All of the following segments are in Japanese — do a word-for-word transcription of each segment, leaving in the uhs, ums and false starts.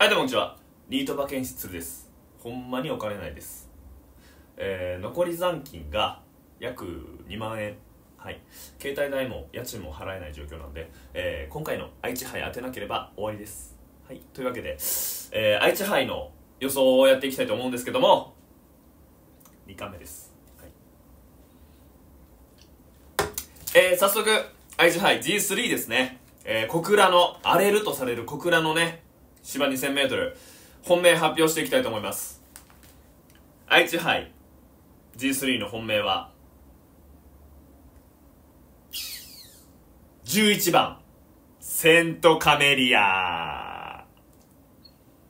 はいどうもこんにちは、リート馬券室です。ほんまにお金ないです。えー、残り残金が約にまんえん、はい、携帯代も家賃も払えない状況なんで、えー、今回の愛知杯当てなければ終わりです。はい、というわけで、えー、愛知杯の予想をやっていきたいと思うんですけども、にかいめです。はい、えー、早速愛知杯 ジースリー ですね。えー、小倉の荒れるとされる小倉のね芝 にせんメートル 本命発表していきたいと思います。愛知杯 ジースリー の本命はじゅういちばんセントカメリア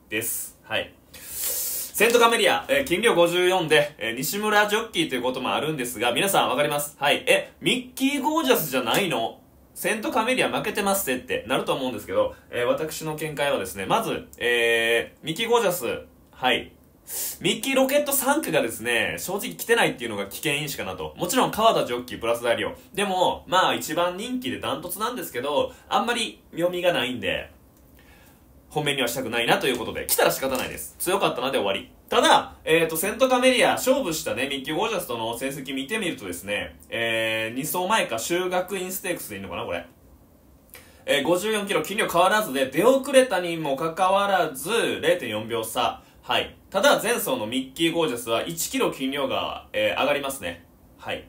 です。はい、セントカメリア、えー、金量ごじゅうよんで、えー、西村ジョッキーということもあるんですが、皆さん分かります。はい、えミッキーゴージャスじゃないの、セントカメリア負けてますってってなると思うんですけど、えー、私の見解はですね、まず、えー、ミッキーゴージャス、はい。ミッキーロケットさん区がですね、正直来てないっていうのが危険因子かなと。もちろん川田ジョッキープラス大量。でも、まあ一番人気でダントツなんですけど、あんまり読みがないんで、本命にはしたくないなということで、来たら仕方ないです。強かったなで終わり。ただ、えーと、セントカメリア、勝負したね、ミッキーゴージャスとの成績見てみるとですね、えー、に走前か、修学院ステークスでいいのかな、これ。えー、ごじゅうよんキロ、金量変わらずで、出遅れたにもかかわらず、れいてんよんびょう差。はい。ただ、前走のミッキーゴージャスはいちキロ金量が、えー、上がりますね。はい。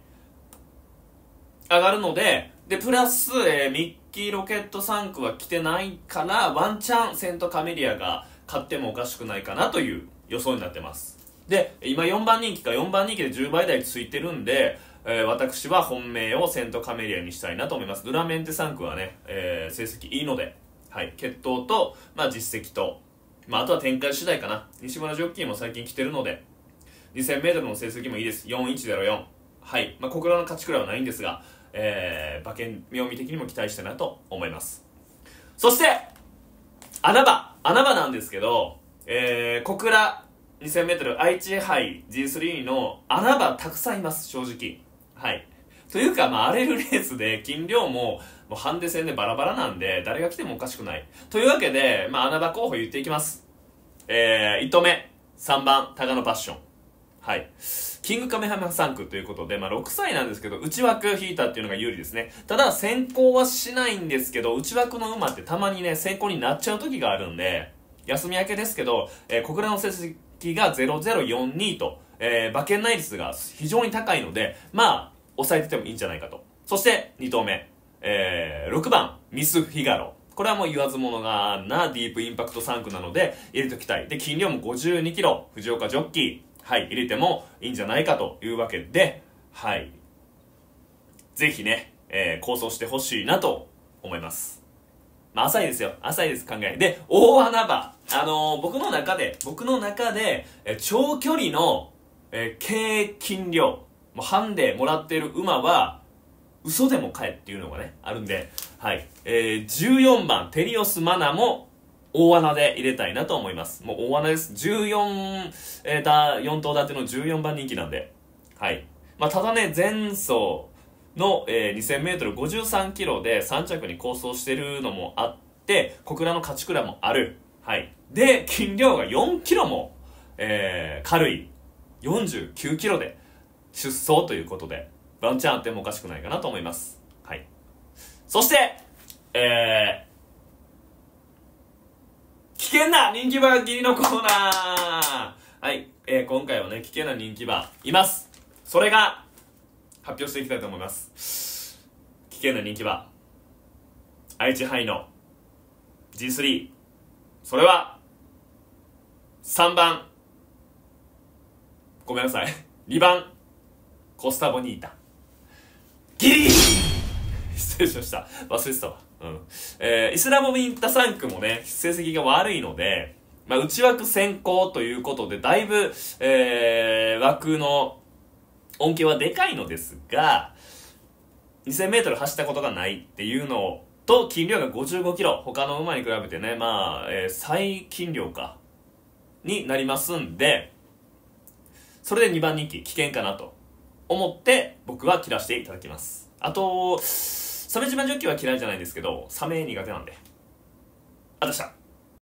上がるので、で、プラス、えー、ミッキーロケットさん区は来てないから、ワンチャン、セントカメリアが勝ってもおかしくないかなという予想になってます。で、今よんばんにんきか、よんばんにんきでじゅうばいだいついてるんで、えー、私は本命をセントカメリアにしたいなと思います。ドゥラメンテさん区はね、えー、成績いいので、はい、血統と、まあ、実績と、まあ、あとは展開次第かな。西村ジョッキーも最近来てるので にせんメートル の成績もいいです。よんいちゼロよん、はい、まあ、小倉の勝ちくらいはないんですが、えー、馬券妙味的にも期待したいなと思います。そして穴場穴場なんですけど、えー、小倉 にせんメートル 愛知杯 ジースリー の穴場たくさんいます、正直。はい。というか、まあ、荒れるレースで、金量も、もうハンデ戦でバラバラなんで、誰が来てもおかしくない。というわけで、まあ、穴場候補言っていきます。えー、いっとうめ、さんばん、タガノパッション。はい。キングカメハメハさん区ということで、まあ、ろくさいなんですけど、内枠引いたっていうのが有利ですね。ただ、先行はしないんですけど、内枠の馬ってたまにね、先行になっちゃう時があるんで、休み明けですけど、えー、小倉の成績がゼロゼロよんにと、えー、馬券内率が非常に高いので、まあ、抑えててもいいんじゃないかと。そして、にとうめ、えー、ろくばん、ミス・フィガロ。これはもう言わずものがな、ディープインパクトさん区なので、入れておきたい。で、金量もごじゅうにキロ、藤岡ジョッキー、はい、入れてもいいんじゃないかというわけで、はい。ぜひね、えー、構想してほしいなと思います。まあ、浅いですよ。浅いです、考え。で、大穴場。あのー、僕の中で、僕の中で、え長距離の、えー、軽金量、もうハンデもらっている馬は、嘘でも買えっていうのがね、あるんで、はい。えー、じゅうよんばん、テリオスマナも、大穴で入れたいなと思います。もう大穴です。じゅうよん、えー、だ、よん頭立てのじゅうよんばんにんきなんで、はい。まあ、ただね、前走、の、えー、にせんメートルごじゅうさんキロでさんちゃくに構想してるのもあって、小倉の勝ち倉もある。はい。で、金量がよんキロも、えー、軽い。よんじゅうきゅうキロで出走ということで、ワンチャンあってもおかしくないかなと思います。はい。そして、えー、危険な人気馬ギリのコーナー。はい。えー、今回はね、危険な人気馬います。それが、発表していきたいと思います。危険な人気馬愛知杯の ジースリー、 それはさんばん、ごめんなさい、にばんコスタボニータ。ギリ失礼しました、忘れてたわ。うん、えー、イスラボビンタさん区もね成績が悪いので、まあ、内枠先行ということでだいぶ、えー、枠の恩恵はでかいのですが、にせんメートル 走ったことがないっていうのと、金量がごじゅうごキロ、他の馬に比べてね、まあ、えー、最金量か、になりますんで、それでにばんにんき、危険かなと思って、僕は切らせていただきます。あと、鮫島ジョッキーは嫌いじゃないんですけど、サメ苦手なんで。あたした。